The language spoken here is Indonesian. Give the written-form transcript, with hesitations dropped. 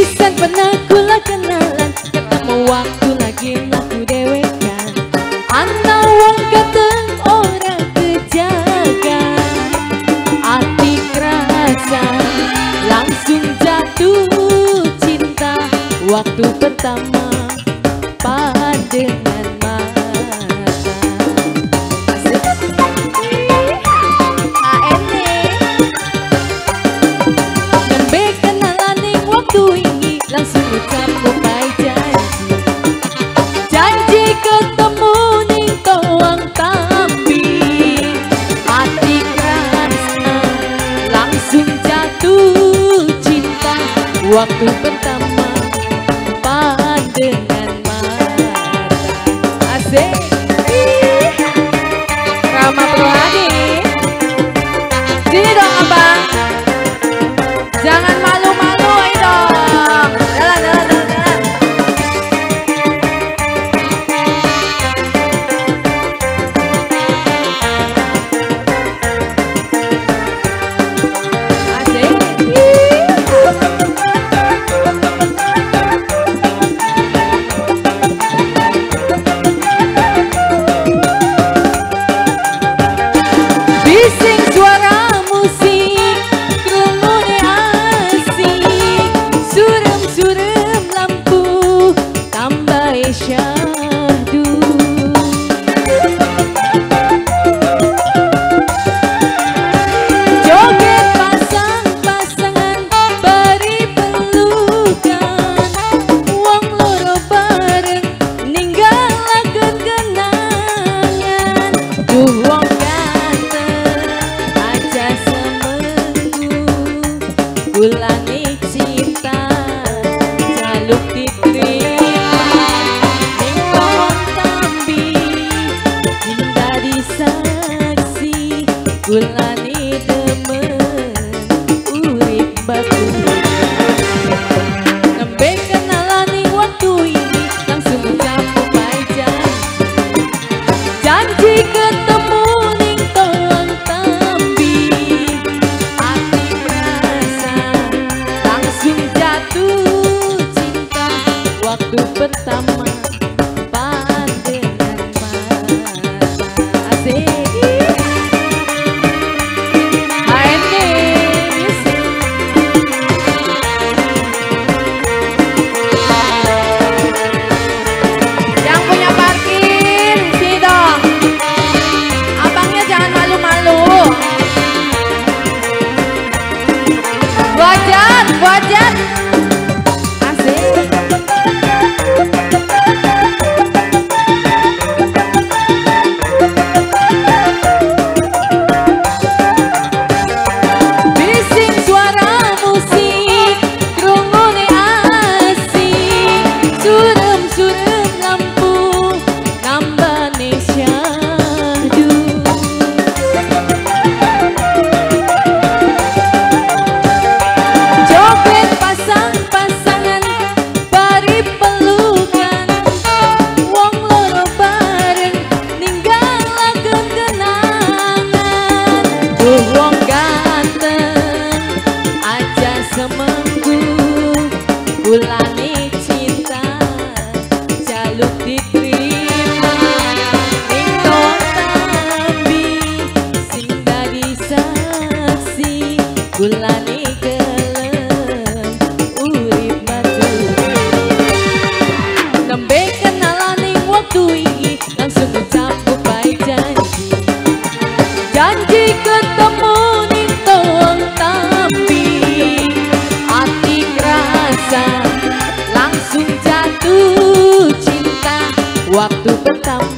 pisan pernah kula kenalan, ketemu waktu lagi mlaku dewekan. Ana wong ganteng ora kejaga, ati kerasa langsung jatuh cinta waktu pertama padengan mata. Langsung ucap kupai janji, janji ketemu ning toang tapi hati kerasa langsung jatuh cinta waktu pertama pandangan mata. Asik Rama Purwadi, sini dong abang, jangan malu-malu dong. Ulani cinta jaluk diterima, ningkong tambi cinta disaksi. Ulani temen urip batu, nembe kenalani waktu ini langsung ucap kupai janji, janji ketemu ningkong tambi hati rasa. Jatuh cinta waktu pertama pandangan mata. Asik ANS. Yang punya parkir sini dong, abangnya jangan malu-malu. Wajar, wajar. Ulani cinta jaluk diterima, ningkong tambi sing dadi saksi. Ulani gelem urip matur, nembe kenalane waktu iki langsung ucap kupai janji, janji ketemu ning toang tambi hati kerasa langsung jatuh cinta waktu pertama.